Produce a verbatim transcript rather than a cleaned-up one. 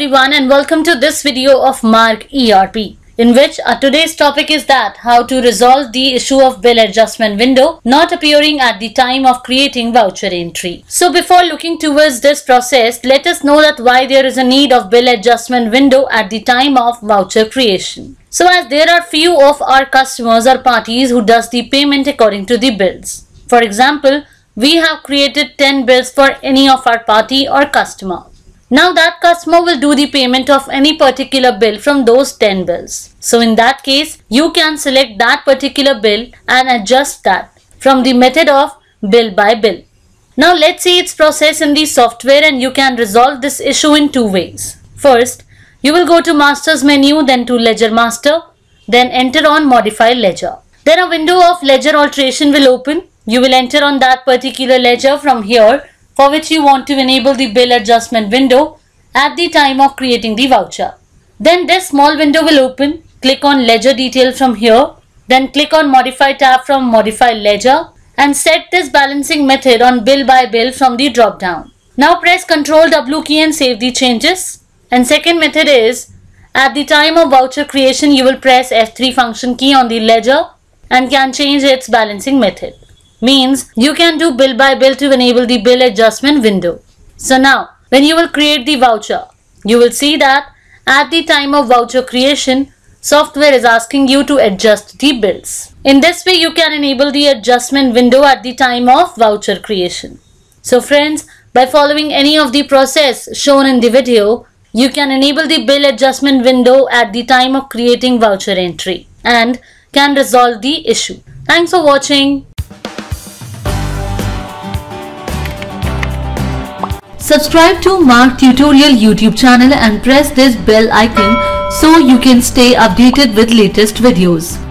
everyone and welcome to this video of Marg E R P, in which our today's topic is that how to resolve the issue of bill adjustment window not appearing at the time of creating voucher entry. So before looking towards this process, let us know that why there is a need of bill adjustment window at the time of voucher creation. So as there are few of our customers or parties who does the payment according to the bills. For example, we have created ten bills for any of our party or customer. Now that customer will do the payment of any particular bill from those ten bills. So in that case, you can select that particular bill and adjust that from the method of bill by bill. Now let's see its process in the software, and you can resolve this issue in two ways. First, you will go to Master's menu, then to Ledger Master, then enter on Modify Ledger. Then a window of ledger alteration will open. You will enter on that particular ledger from here, for which you want to enable the bill adjustment window at the time of creating the voucher. Then this small window will open. Click on ledger detail from here, then click on modify tab from modify ledger and set this balancing method on bill by bill from the drop down. Now press Ctrl W key and save the changes. And second method is, at the time of voucher creation, you will press F three function key on the ledger and can change its balancing method. Means you can do bill by bill to enable the bill adjustment window. So now when you will create the voucher, you will see that at the time of voucher creation, software is asking you to adjust the bills. In this way, you can enable the adjustment window at the time of voucher creation. So friends, by following any of the process shown in the video, you can enable the bill adjustment window at the time of creating voucher entry and can resolve the issue. Thanks for watching. Subscribe to Marg Tutorial YouTube channel and press this bell icon so you can stay updated with latest videos.